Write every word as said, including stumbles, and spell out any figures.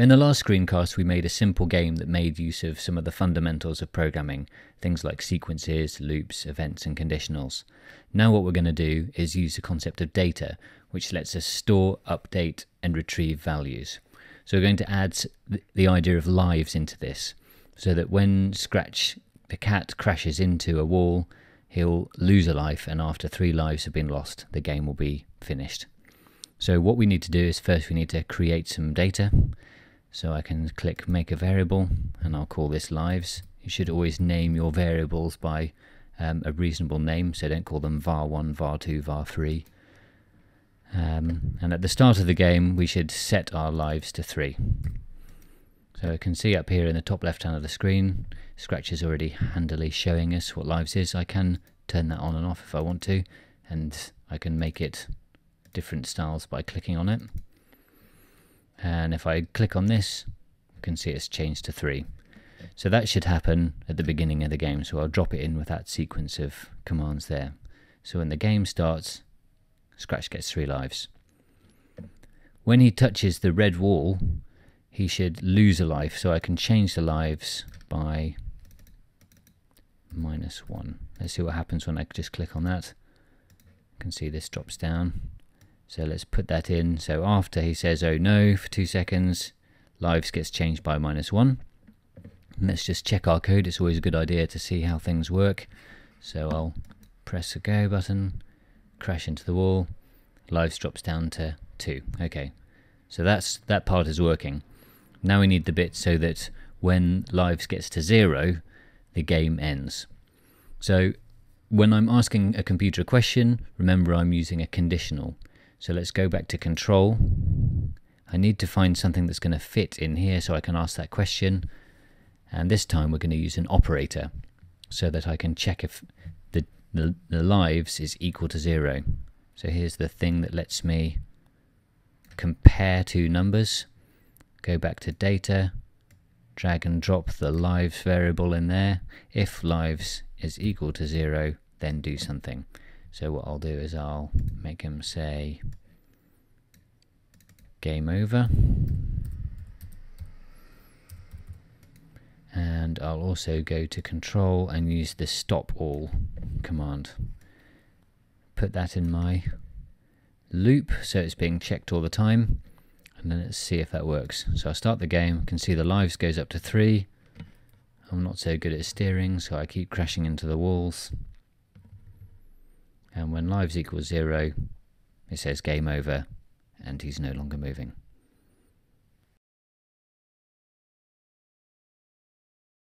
In the last screencast, we made a simple game that made use of some of the fundamentals of programming, things like sequences, loops, events, and conditionals. Now what we're going to do is use the concept of data, which lets us store, update, and retrieve values. So we're going to add the idea of lives into this, so that when Scratch the cat crashes into a wall, he'll lose a life, and after three lives have been lost, the game will be finished. So what we need to do is first we need to create some data. So I can click make a variable and I'll call this lives. You should always name your variables by um, a reasonable name, so don't call them var one, var two, var three. Um, and at the start of the game we should set our lives to three. So I can see up here in the top left hand of the screen, Scratch is already handily showing us what lives is. I can turn that on and off if I want to, and I can make it different styles by clicking on it. And if I click on this, you can see it's changed to three. So that should happen at the beginning of the game, so I'll drop it in with that sequence of commands there. So when the game starts, Scratch gets three lives. When he touches the red wall, he should lose a life, so I can change the lives by minus one. Let's see what happens when I just click on that. You can see this drops down. So let's put that in, so after he says oh no for two seconds, lives gets changed by minus one. And let's just check our code, it's always a good idea to see how things work. So I'll press the go button, crash into the wall, lives drops down to two. Okay, so that's that part is working. Now we need the bit so that when lives gets to zero, the game ends. So when I'm asking a computer a question, remember I'm using a conditional. So let's go back to control. I need to find something that's going to fit in here so I can ask that question. And this time we're going to use an operator so that I can check if the, the, the lives is equal to zero. So here's the thing that lets me compare two numbers. Go back to data, drag and drop the lives variable in there. If lives is equal to zero, then do something. So what I'll do is I'll make him say game over, and I'll also go to control and use the stop all command. Put that in my loop so it's being checked all the time, and then let's see if that works. So I start the game, I can see the lives goes up to three. I'm not so good at steering, so I keep crashing into the walls. And when lives equals zero, it says game over, and he's no longer moving.